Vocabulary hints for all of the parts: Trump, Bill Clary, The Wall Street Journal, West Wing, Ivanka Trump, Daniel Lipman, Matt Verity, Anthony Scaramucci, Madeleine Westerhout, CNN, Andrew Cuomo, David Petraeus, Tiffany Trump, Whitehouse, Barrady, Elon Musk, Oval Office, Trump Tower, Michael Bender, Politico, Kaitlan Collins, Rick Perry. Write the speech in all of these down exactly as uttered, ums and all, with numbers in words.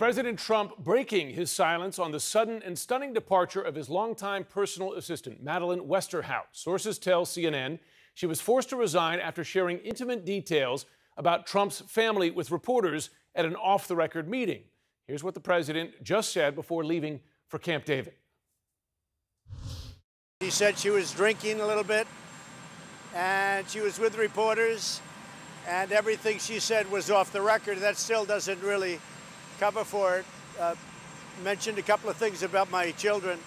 President Trump breaking his silence on the sudden and stunning departure of his longtime personal assistant, Madeleine Westerhout. Sources tell C N N she was forced to resign after sharing intimate details about Trump's family with reporters at an off-the-record meeting. Here's what the president just said before leaving for Camp David. She said she was drinking a little bit, and she was with reporters, and everything she said was off the record. That still doesn't really cover for it. Uh, mentioned a couple of things about my children,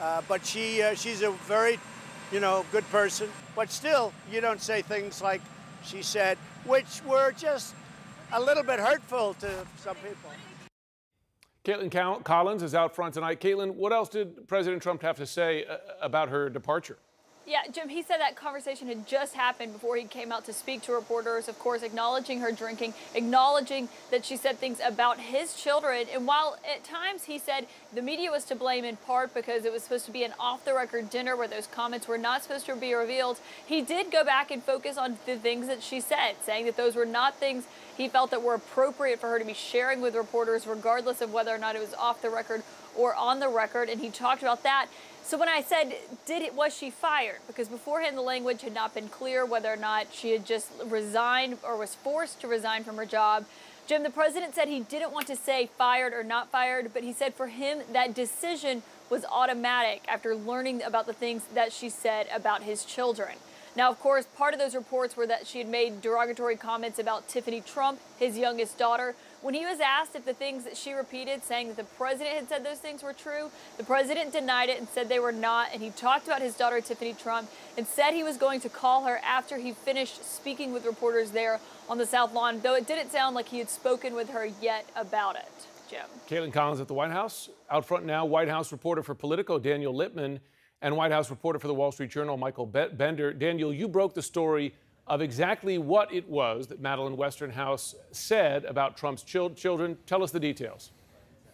uh, but she uh, she's a very, you know, good person. But still, you don't say things like she said, which were just a little bit hurtful to some people. Kaitlan Collins is out front tonight. Kaitlan, what else did President Trump have to say uh, about her departure? Yeah, Jim, he said that conversation had just happened before he came out to speak to reporters, of course, acknowledging her drinking, acknowledging that she said things about his children. And while at times he said the media was to blame in part because it was supposed to be an off-the-record dinner where those comments were not supposed to be revealed, he did go back and focus on the things that she said, saying that those were not things he felt that were appropriate for her to be sharing with reporters, regardless of whether or not it was off the record or on the record. And he talked about that. So when I said, did it, was she fired? Because beforehand, the language had not been clear whether or not she had just resigned or was forced to resign from her job. Jim, the president said he didn't want to say fired or not fired, but he said for him, that decision was automatic after learning about the things that she said about his children. Now, of course, part of those reports were that she had made derogatory comments about Tiffany Trump, his youngest daughter. When he was asked if the things that she repeated, saying that the president had said those things were true, the president denied it and said they were not. And he talked about his daughter, Tiffany Trump, and said he was going to call her after he finished speaking with reporters there on the South Lawn, though it didn't sound like he had spoken with her yet about it. Jim. Kaitlan Collins at the White House. Out front now, White House reporter for Politico, Daniel Lipman, and White House reporter for The Wall Street Journal, Michael Bender. Daniel, you broke the story of exactly what it was that Madeleine Westerhout said about Trump's chil children. Tell us the details.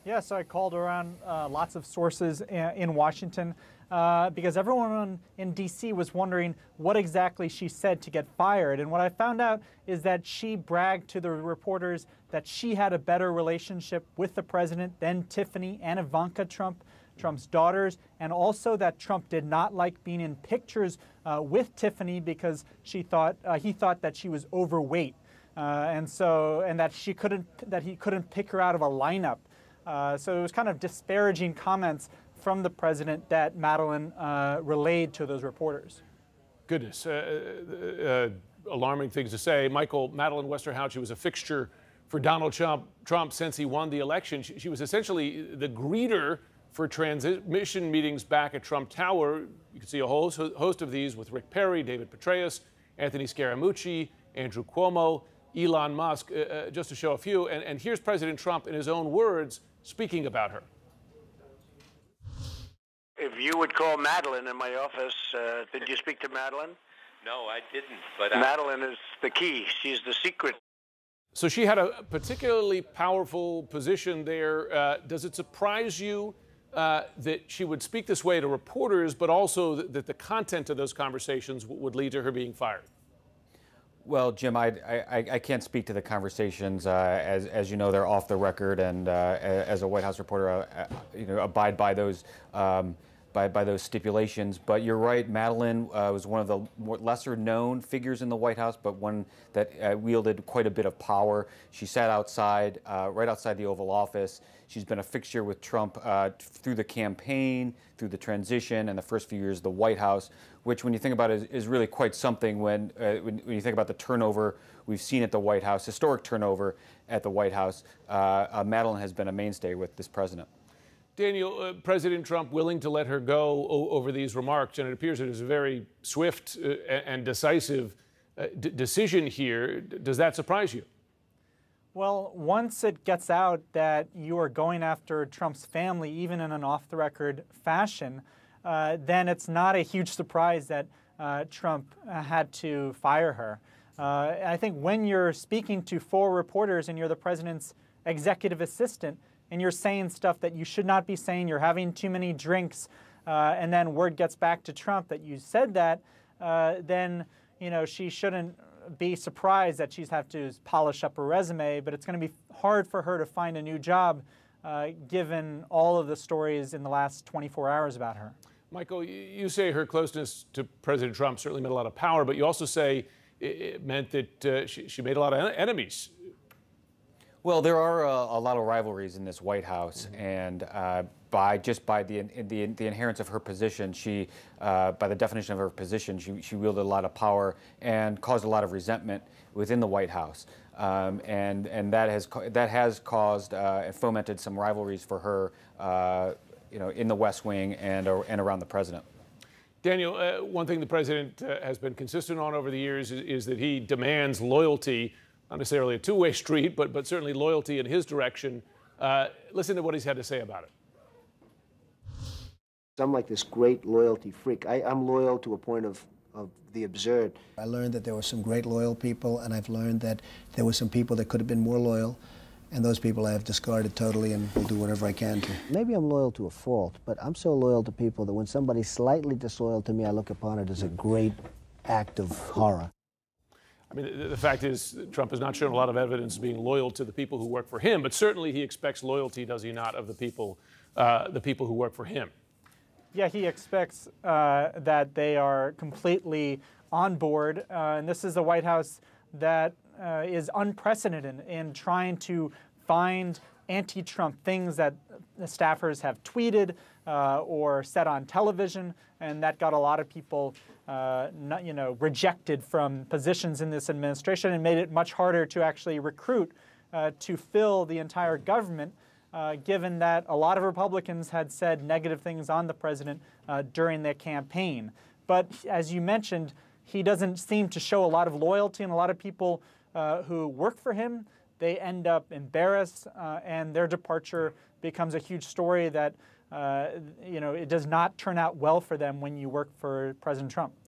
Yes, so I called around uh, lots of sources in Washington uh, because everyone in D C was wondering what exactly she said to get fired. And what I found out is that she bragged to the reporters that she had a better relationship with the president than Tiffany and Ivanka Trump, Trump's daughters, and also that Trump did not like being in pictures uh, with Tiffany because she thought uh, he thought that she was overweight, uh, and so and that she couldn't that he couldn't pick her out of a lineup. Uh, so it was kind of disparaging comments from the president that Madeleine uh, relayed to those reporters. Goodness, uh, uh, alarming things to say. Michael, Madeleine Westerhout, she was a fixture for Donald Trump. Trump since he won the election, she, she was essentially the greeter for transmission meetings back at Trump Tower. You can see a whole host of these with Rick Perry, David Petraeus, Anthony Scaramucci, Andrew Cuomo, Elon Musk, uh, just to show a few. And, and here's President Trump in his own words speaking about her. If you would call Madeleine in my office, uh, did you speak to Madeleine? No, I didn't. But Madeleine I... is the key. She's the secret. So she had a particularly powerful position there. Uh, does it surprise you Uh, that she would speak this way to reporters, but also th that the content of those conversations w would lead to her being fired? Well, Jim, I, I, I can't speak to the conversations. Uh, as, as you know, they're off the record, and uh, as a White House reporter, uh, you know, abide by those um, by, by those stipulations. But you're right, Madeleine uh, was one of the lesser-known figures in the White House, but one that uh, wielded quite a bit of power. She sat outside, uh, right outside the Oval Office. She's been a fixture with Trump uh, through the campaign, through the transition, and the first few years of the White House, which, when you think about it, is, is really quite something when, uh, when, when you think about the turnover we've seen at the White House, historic turnover at the White House. Uh, uh, Madeleine has been a mainstay with this president. Daniel, uh, President Trump willing to let her go o over these remarks, and it appears it is a very swift uh, and decisive uh, d decision here. D does that surprise you? Well, once it gets out that you are going after Trump's family, even in an off-the-record fashion, uh, then it's not a huge surprise that uh, Trump had to fire her. Uh, I think when you're speaking to four reporters and you're the president's executive assistant, and you're saying stuff that you should not be saying, you're having too many drinks, uh, and then word gets back to Trump that you said that, uh, then, you know, she shouldn't be surprised that she's have to polish up her resume, but it's going to be hard for her to find a new job uh, given all of the stories in the last twenty-four hours about her. Michael, you say her closeness to President Trump certainly meant a lot of power, but you also say it meant that uh, she, she made a lot of enemies. Well, there are a, a lot of rivalries in this White House, mm-hmm. and uh, by just by the, in, the the inherence of her position, she uh, by the definition of her position, she, she wielded a lot of power and caused a lot of resentment within the White House, um, and and that has that has caused uh, and fomented some rivalries for her, uh, you know, in the West Wing and and around the president. Daniel, uh, one thing the president uh, has been consistent on over the years is, is that he demands loyalty. Not necessarily a two-way street, but, but certainly loyalty in his direction. Uh, listen to what he's had to say about it. I'm like this great loyalty freak. I, I'm loyal to a point of, of the absurd. I learned that there were some great loyal people, and I've learned that there were some people that could have been more loyal, and those people I have discarded totally and will do whatever I can to. Maybe I'm loyal to a fault, but I'm so loyal to people that when somebody's slightly disloyal to me, I look upon it as a great act of horror. I mean, the fact is, Trump has not shown a lot of evidence of being loyal to the people who work for him, but certainly he expects loyalty, does he not, of the people, uh, the people who work for him? Yeah, he expects uh, that they are completely on board, uh, and this is a White House that uh, is unprecedented in trying to find anti-Trump things that the staffers have tweeted uh, or said on television, and that got a lot of people uh, not, you know, rejected from positions in this administration and made it much harder to actually recruit uh, to fill the entire government, uh, given that a lot of Republicans had said negative things on the president uh, during their campaign. But as you mentioned, he doesn't seem to show a lot of loyalty, and a lot of people uh, who work for him, they end up embarrassed, uh, and their departure becomes a huge story that, uh, you know, it does not turn out well for them when you work for President Trump.